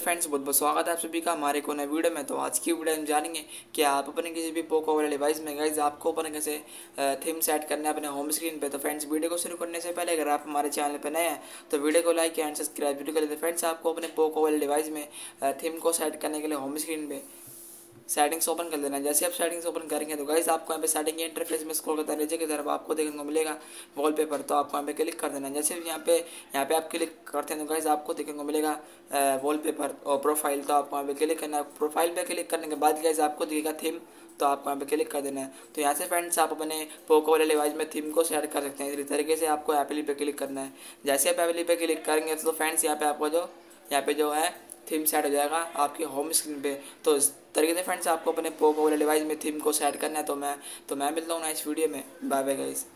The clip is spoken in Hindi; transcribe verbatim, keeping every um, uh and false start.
हेलो फ्रेंड्स, बहुत बहुत स्वागत है आप सभी का हमारे को नए वीडियो में। तो आज की वीडियो में जानेंगे कि आप अपने किसी भी पोको वाले डिवाइस में गाइज आपको अपने कैसे थीम सेट करना है अपने होम स्क्रीन पे। तो फ्रेंड्स, वीडियो को शुरू करने से पहले अगर आप हमारे चैनल पे नए हैं तो वीडियो को लाइक एंड सब्सक्राइब जरूर कर लेते। फ्रेंड्स, आपको अपने पोको वाले डिवाइस में थीम को सेट करने के लिए होम स्क्रीन पर सेटिंग्स ओपन कर देना। जैसे आप सेटिंग्स ओपन करेंगे तो गाइस आपको यहाँ पे सेटिंग के इंटरफेस में स्क्रॉल करते नीचे की तरफ आपको देखने को मिलेगा वॉलपेपर। तो आपको यहाँ पे क्लिक कर देना। जैसे यहाँ पे यहाँ पे आप क्लिक करते हैं तो गाइस आपको देखने को मिलेगा वॉलपेपर और प्रोफाइल। तो आपको यहाँ पे क्लिक करना है। प्रोफाइल पे क्लिक करने के बाद गाइस आपको दिखेगा थीम। तो आपको यहाँ पे क्लिक कर देना है। तो यहाँ से फ्रेंड्स आप अपने पोको वाले डिवाइस में थीम को सेट कर सकते हैं। इसी तरीके से आपको एपली पे क्लिक करना है। जैसे आप एपली पे क्लिक करेंगे तो फ्रेंड्स यहाँ पे आपको जो यहाँ पे जो है थीम सेट हो जाएगा आपकी होम स्क्रीन पे। तो इस तरीके से फ्रेंड्स आपको अपने पोको वाले डिवाइस में थीम को सेट करना है। तो मैं तो मैं मिलता हूँ ना इस वीडियो में। Bye bye guys.